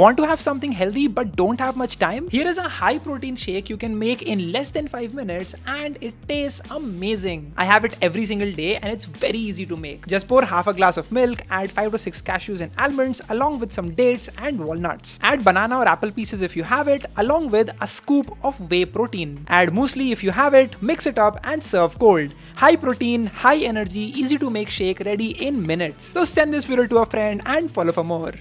Want to have something healthy but don't have much time? Here is a high protein shake you can make in less than 5 minutes and it tastes amazing. I have it every single day and it's very easy to make. Just pour half a glass of milk, add 5 to 6 cashews and almonds along with some dates and walnuts. Add banana or apple pieces if you have it along with a scoop of whey protein. Add muesli if you have it, mix it up and serve cold. High protein, high energy, easy to make shake ready in minutes. So send this video to a friend and follow for more.